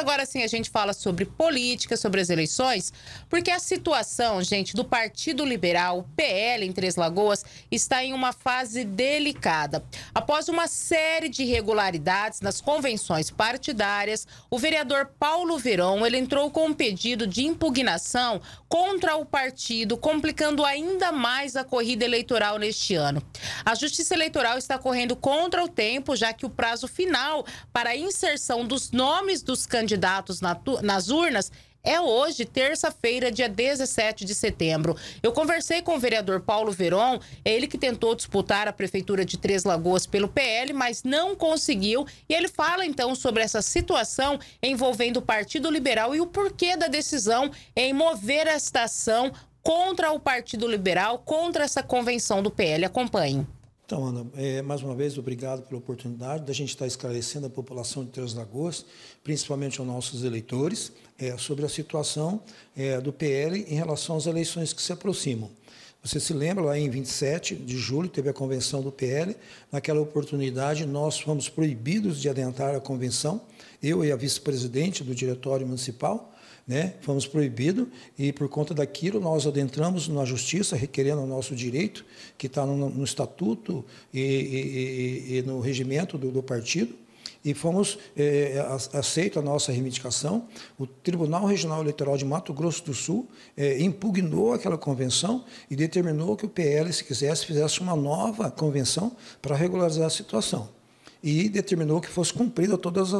agora sim a gente fala sobre política, sobre as eleições, porque a situação, gente, do Partido Liberal, PL, em Três Lagoas, está em uma fase delicada. Após uma série de irregularidades nas convenções partidárias, o vereador Paulo Verão, ele entrou com um pedido de impugnação contra o partido, complicando ainda mais a corrida eleitoral neste ano. A Justiça Eleitoral está correndo contra o tempo, já que o prazo final para a inserção dos nomes dos candidatos nas urnas é hoje, terça-feira, dia 17 de setembro. Eu conversei com o vereador Paulo Verão, ele que tentou disputar a Prefeitura de Três Lagoas pelo PL, mas não conseguiu. E ele fala, então, sobre essa situação envolvendo o Partido Liberal e o porquê da decisão em mover esta ação contra o Partido Liberal, contra essa convenção do PL. Acompanhe. Então, Ana, mais uma vez, obrigado pela oportunidade da gente estar esclarecendo a população de Três Lagoas, principalmente aos nossos eleitores, sobre a situação do PL em relação às eleições que se aproximam. Você se lembra, lá em 27 de julho, teve a convenção do PL. Naquela oportunidade, nós fomos proibidos de adentrar a convenção, eu e a vice-presidente do Diretório Municipal, né? Fomos proibidos e, por conta daquilo, nós adentramos na Justiça, requerendo o nosso direito, que está no Estatuto e no regimento do partido, e fomos aceita a nossa reivindicação. O Tribunal Regional Eleitoral de Mato Grosso do Sul impugnou aquela convenção e determinou que o PL, se quisesse, fizesse uma nova convenção para regularizar a situação. E determinou que fosse cumprida todas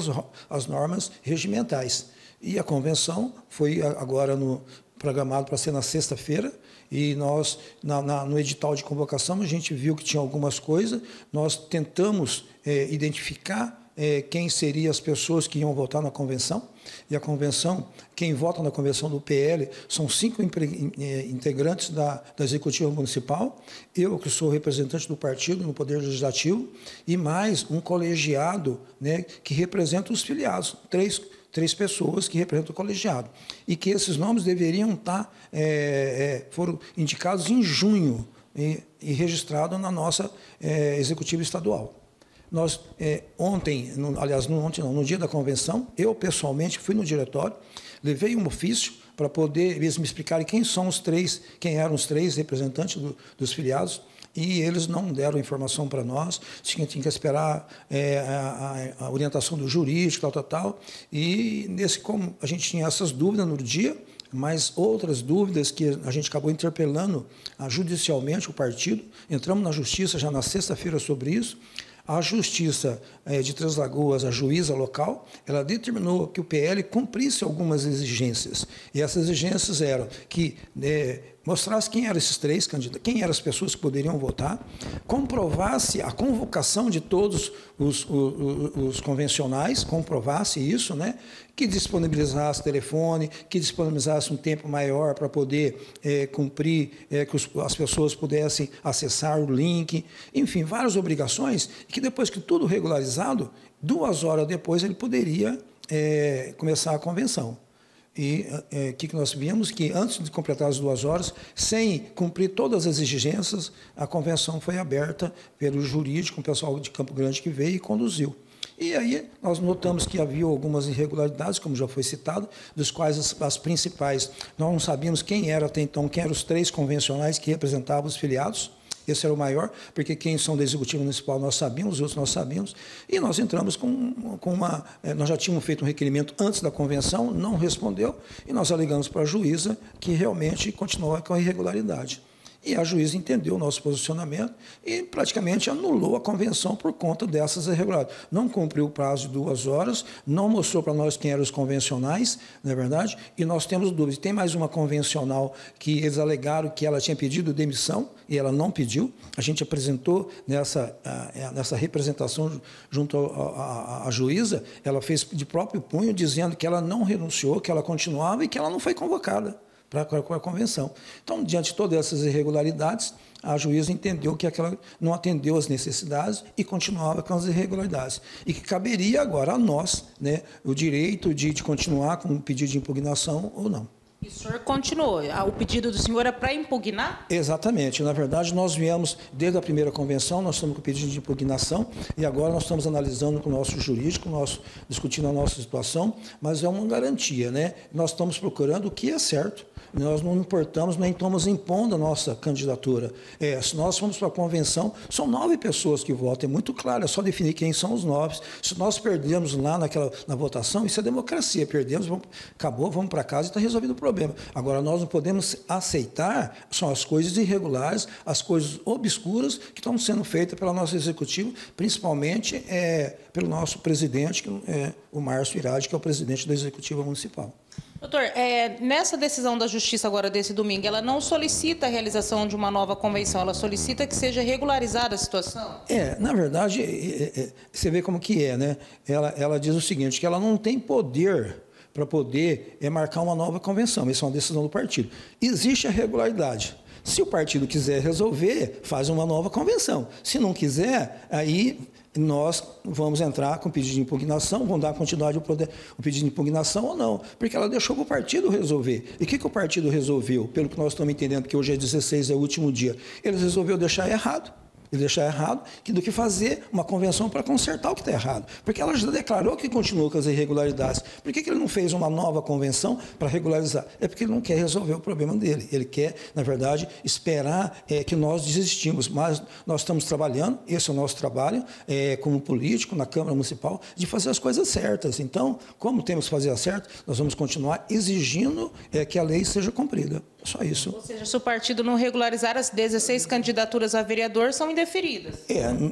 as normas regimentais. E a convenção foi agora programada para ser na sexta-feira, e nós, no edital de convocação, a gente viu que tinha algumas coisas. Nós tentamos identificar quem seriam as pessoas que iam votar na convenção, e a convenção, quem vota na convenção do PL, são 5 integrantes da Executiva Municipal, eu que sou representante do partido no Poder Legislativo, e mais um colegiado, né, que representa os filiados, três pessoas que representam o colegiado, e que esses nomes deveriam estar, foram indicados em junho e registrados na nossa executiva estadual. Nós, ontem, no dia da convenção, eu pessoalmente fui no diretório, levei um ofício para poder eles me explicarem quem eram os 3 representantes dos filiados, e eles não deram informação para nós, tinha que esperar a orientação do jurídico, tal. E como a gente tinha essas dúvidas no dia, mas outras dúvidas que a gente acabou interpelando judicialmente o partido, entramos na Justiça já na sexta-feira sobre isso. A Justiça de Três Lagoas, a juíza local, ela determinou que o PL cumprisse algumas exigências. E essas exigências eram que mostrasse quem eram esses 3 candidatos, quem eram as pessoas que poderiam votar, comprovasse a convocação de todos os convencionais, comprovasse isso, né? Que disponibilizasse telefone, que disponibilizasse um tempo maior para poder cumprir, que as pessoas pudessem acessar o link, enfim, várias obrigações, que depois que tudo regularizado, 2 horas depois ele poderia começar a convenção. E o que nós vimos? Que antes de completar as 2 horas, sem cumprir todas as exigências, a convenção foi aberta pelo jurídico, o pessoal de Campo Grande que veio e conduziu. E aí nós notamos que havia algumas irregularidades, como já foi citado, dos quais as principais, nós não sabíamos quem era até então, quem eram os 3 convencionais que representavam os filiados. Esse era o maior, porque quem são da Executiva Municipal nós sabíamos, os outros nós sabíamos, e nós entramos com uma... Nós já tínhamos feito um requerimento antes da convenção, não respondeu, e nós alegamos para a juíza que realmente continuava com a irregularidade. E a juíza entendeu o nosso posicionamento e praticamente anulou a convenção por conta dessas irregularidades. Não cumpriu o prazo de 2 horas, não mostrou para nós quem eram os convencionais, não é verdade? E nós temos dúvidas. Tem mais uma convencional que eles alegaram que ela tinha pedido demissão e ela não pediu. A gente apresentou nessa representação junto à juíza, ela fez de próprio punho dizendo que ela não renunciou, que ela continuava e que ela não foi convocada para a convenção. Então, diante de todas essas irregularidades, a juíza entendeu que aquela não atendeu às necessidades e continuava com as irregularidades. E que caberia agora a nós, né, o direito de continuar com o pedido de impugnação ou não. E senhor continuou. O pedido do senhor é para impugnar? Exatamente. Na verdade, nós viemos, desde a primeira convenção, nós estamos com o pedido de impugnação e agora nós estamos analisando com o nosso jurídico, discutindo a nossa situação, mas é uma garantia, né? Nós estamos procurando o que é certo. Nós não importamos, nem estamos impondo a nossa candidatura. Se nós formos para a convenção, são 9 pessoas que votam, é muito claro, é só definir quem são os 9. Se nós perdemos lá na votação, isso é democracia, perdemos, acabou, vamos para casa e está resolvido o problema. Agora, nós não podemos aceitar, são as coisas irregulares, as coisas obscuras que estão sendo feitas pelo nosso executivo, principalmente pelo nosso presidente, que é o Márcio Irade, que é o presidente da Executiva Municipal. Doutor, nessa decisão da Justiça agora desse domingo, ela não solicita a realização de uma nova convenção, ela solicita que seja regularizada a situação? Na verdade, você vê como que né? Ela diz o seguinte, que ela não tem poder para poder marcar uma nova convenção, isso é uma decisão do partido. Existe a regularidade. Se o partido quiser resolver, faz uma nova convenção. Se não quiser, aí nós vamos entrar com pedido de impugnação, vamos dar continuidade ao pedido de impugnação ou não, porque ela deixou para o partido resolver. E o que o partido resolveu? Pelo que nós estamos entendendo, que hoje é 16, é o último dia, eles resolveram deixar errado. Do que fazer uma convenção para consertar o que está errado. Porque ela já declarou que continuou com as irregularidades. Por que ele não fez uma nova convenção para regularizar? É porque ele não quer resolver o problema dele. Ele quer, na verdade, esperar que nós desistimos. Mas nós estamos trabalhando, esse é o nosso trabalho, como político, na Câmara Municipal, de fazer as coisas certas. Então, como temos que fazer a certa, nós vamos continuar exigindo que a lei seja cumprida. Só isso. Ou seja, se o partido não regularizar, as 16 candidaturas a vereador são indeferidas.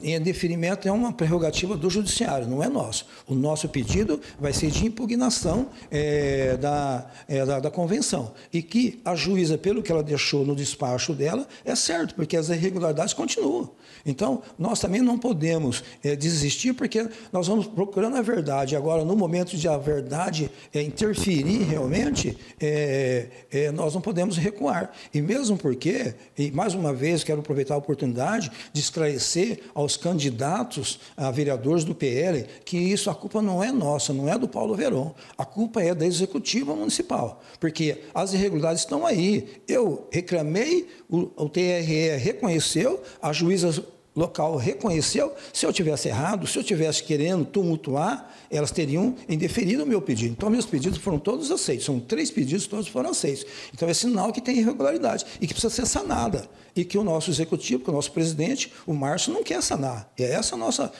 Indeferimento é uma prerrogativa do judiciário, não é nosso. O nosso pedido vai ser de impugnação da convenção. E que a juíza, pelo que ela deixou no despacho dela, é certo, porque as irregularidades continuam. Então, nós também não podemos desistir, porque nós vamos procurando a verdade. Agora, no momento de a verdade interferir realmente, nós não podemos recuar. E mesmo porque, e mais uma vez quero aproveitar a oportunidade de esclarecer aos candidatos a vereadores do PL que a culpa não é nossa, não é do Paulo Verão, a culpa é da Executiva Municipal, porque as irregularidades estão aí. Eu reclamei, o TRE reconheceu, a juíza local reconheceu. Se eu tivesse errado, se eu tivesse querendo tumultuar, elas teriam indeferido o meu pedido. Então, meus pedidos foram todos aceitos. São 3 pedidos, todos foram aceitos. Então, é sinal que tem irregularidade e que precisa ser sanada. E que o nosso executivo, que o nosso presidente, o Márcio, não quer sanar. E é essa a nossa...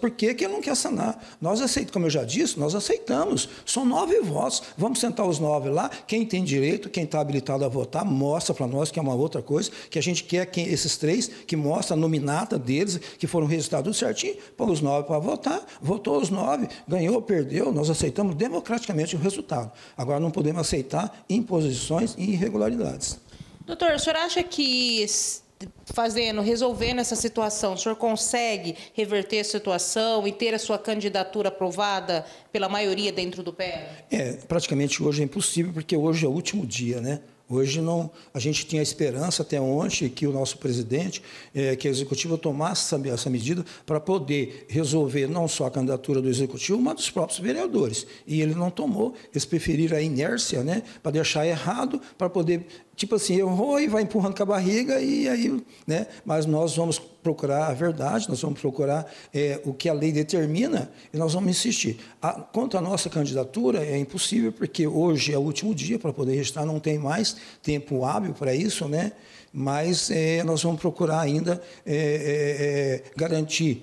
Por que ele não quer sanar? Nós aceitamos, como eu já disse, nós aceitamos. São 9 votos. Vamos sentar os 9 lá. Quem tem direito, quem está habilitado a votar, mostra para nós, que é uma outra coisa, que a gente quer que esses 3, que mostra a nominata deles, que foram registrados certinho, põe os 9 para votar, votou os 9, ganhou, perdeu, nós aceitamos democraticamente o resultado. Agora, não podemos aceitar imposições e irregularidades. Doutor, o senhor acha que resolvendo essa situação, o senhor consegue reverter a situação e ter a sua candidatura aprovada pela maioria dentro do PL? Praticamente hoje é impossível, porque hoje é o último dia, né? Hoje não, a gente tinha esperança até ontem que o nosso presidente, que a Executiva tomasse essa medida para poder resolver não só a candidatura do Executivo, mas dos próprios vereadores. E ele não tomou, eles preferiram a inércia, né, para deixar errado, para poder, tipo assim, errou e vai empurrando com a barriga e aí, né, mas nós vamos procurar a verdade, nós vamos procurar o que a lei determina e nós vamos insistir. Quanto à nossa candidatura, é impossível, porque hoje é o último dia para poder registrar, não tem mais tempo hábil para isso, né? Mas nós vamos procurar ainda garantir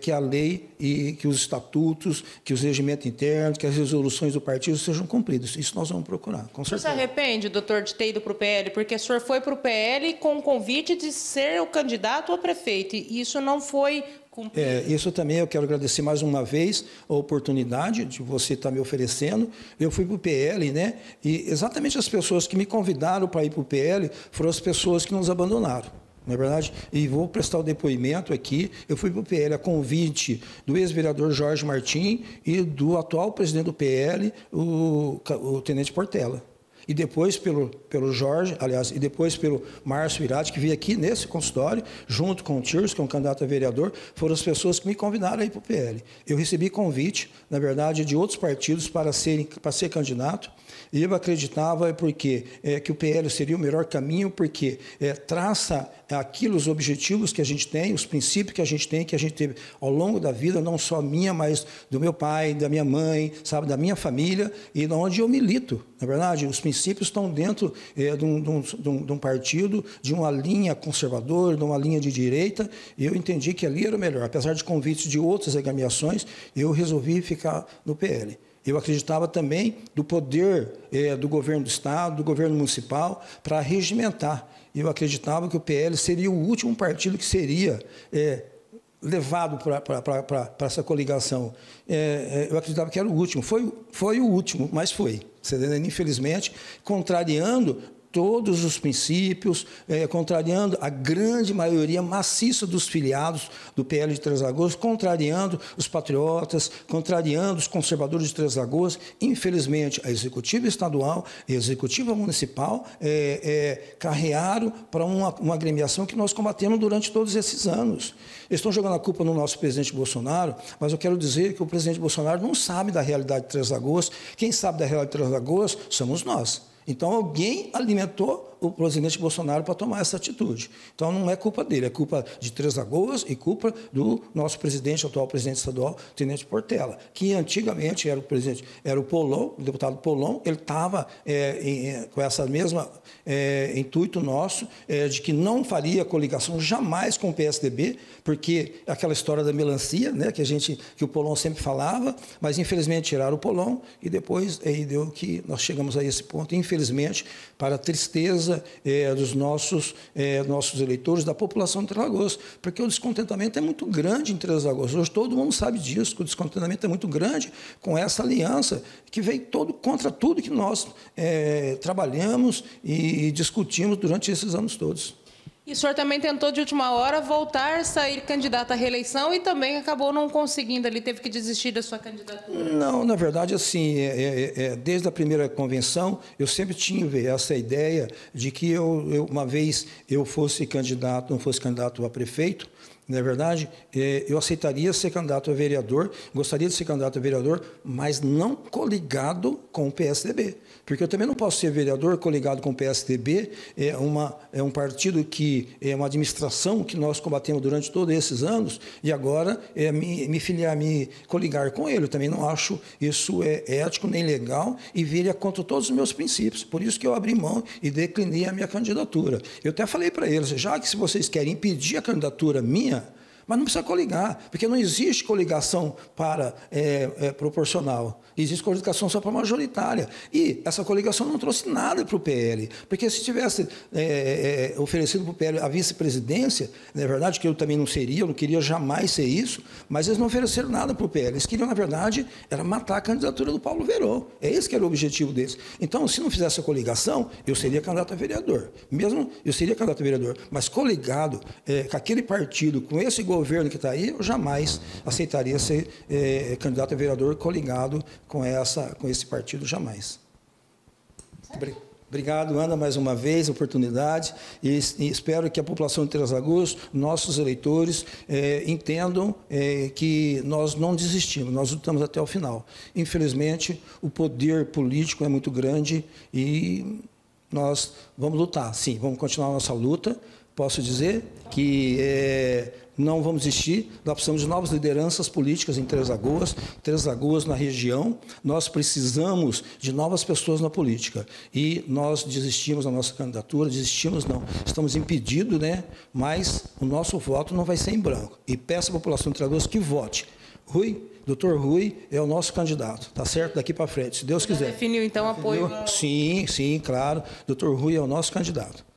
que a lei e que os estatutos, que os regimentos internos, que as resoluções do partido sejam cumpridas. Isso nós vamos procurar, com certeza. Você se arrepende, doutor, de ter ido para o PL? Porque o senhor foi para o PL com o convite de ser o candidato a prefeito. E isso não foi cumprido. Isso também eu quero agradecer mais uma vez a oportunidade de você estar me oferecendo. Eu fui para o PL, né? E exatamente as pessoas que me convidaram para ir para o PL foram as pessoas que nos abandonaram, não é verdade? E vou prestar o depoimento aqui. Eu fui para o PL a convite do ex-vereador Jorge Martins e do atual presidente do PL, o Tenente Portela. e depois pelo Jorge, aliás, e depois pelo Márcio Irade, que veio aqui nesse consultório, junto com o Tiros, que é um candidato a vereador, foram as pessoas que me convidaram aí para o PL. Eu recebi convite, na verdade, de outros partidos para ser candidato, e eu acreditava que o PL seria o melhor caminho, porque traça aquilo, os objetivos que a gente tem, os princípios que a gente teve ao longo da vida, não só minha, mas do meu pai, da minha mãe, sabe, da minha família, e onde eu milito. Na verdade, os princípios estão dentro de um partido, de uma linha conservadora, de uma linha de direita, e eu entendi que ali era o melhor. Apesar de convites de outras agremiações, eu resolvi ficar no PL. Eu acreditava também do poder do governo do Estado, do governo municipal, para regimentar. Eu acreditava que o PL seria o último partido que seria levado para essa coligação. Eu acreditava que era o último. Foi o último, mas foi. Infelizmente, contrariando todos os princípios, contrariando a grande maioria maciça dos filiados do PL de Três Lagoas, contrariando os patriotas, contrariando os conservadores de Três Lagoas. Infelizmente, a executiva estadual e a executiva municipal carrearam para uma agremiação que nós combatemos durante todos esses anos. Eles estão jogando a culpa no nosso presidente Bolsonaro, mas eu quero dizer que o presidente Bolsonaro não sabe da realidade de Três Lagoas. Quem sabe da realidade de Três Lagoas somos nós. Então, alguém alimentou o presidente Bolsonaro para tomar essa atitude. Então, não é culpa dele, é culpa de Três Lagoas e culpa do nosso presidente, atual presidente estadual, Tenente Portela, que antigamente era o presidente, era o Polon, o deputado Polon. Ele estava com essa mesma intuito nosso de que não faria coligação jamais com o PSDB, porque aquela história da melancia, né, que o Polon sempre falava, mas infelizmente tiraram o Polon e depois deu que nós chegamos a esse ponto, infelizmente, para a tristeza dos nossos eleitores, da população de Três Lagoas, porque o descontentamento é muito grande em Três Lagoas. Hoje todo mundo sabe disso, que o descontentamento é muito grande com essa aliança que veio contra tudo que nós trabalhamos e discutimos durante esses anos todos. E o senhor também tentou, de última hora, voltar, sair candidato à reeleição e também acabou não conseguindo, ele teve que desistir da sua candidatura. Não, na verdade, assim, desde a primeira convenção, eu sempre tive essa ideia de que, uma vez eu fosse candidato, não fosse candidato a prefeito, na verdade, eu aceitaria ser candidato a vereador, gostaria de ser candidato a vereador, mas não coligado com o PSDB. Porque eu também não posso ser vereador coligado com o PSDB, é um partido que é uma administração que nós combatemos durante todos esses anos, e agora me coligar com ele. Eu também não acho isso ético nem legal e viria contra todos os meus princípios. Por isso que eu abri mão e declinei a minha candidatura. Eu até falei para eles, já que se vocês querem impedir a candidatura minha, mas não precisa coligar, porque não existe coligação para proporcional. Existe coligação só para majoritária. E essa coligação não trouxe nada para o PL, porque se tivesse oferecido para o PL a vice-presidência, na verdade, que eu também não seria, eu não queria jamais ser isso, mas eles não ofereceram nada para o PL. Eles queriam, na verdade, era matar a candidatura do Paulo Verão. É esse que era o objetivo deles. Então, se não fizesse a coligação, eu seria candidato a vereador. Mesmo eu seria candidato a vereador, mas coligado com aquele partido, com esse governo que está aí, eu jamais aceitaria ser candidato a vereador coligado com esse partido, jamais. Obrigado, Ana, mais uma vez, oportunidade, e espero que a população de Três Lagoas, nossos eleitores, entendam que nós não desistimos, nós lutamos até o final. Infelizmente, o poder político é muito grande e nós vamos lutar, sim, vamos continuar a nossa luta. Posso dizer que não vamos desistir, nós precisamos de novas lideranças políticas em Três Lagoas na região, nós precisamos de novas pessoas na política. E nós desistimos da nossa candidatura, desistimos não, estamos impedidos, né? Mas o nosso voto não vai ser em branco. E peço à população de Três Lagoas que vote. Rui, doutor Rui é o nosso candidato, tá certo? Daqui para frente, se Deus quiser. Definiu então apoio? Sim, claro, doutor Rui é o nosso candidato.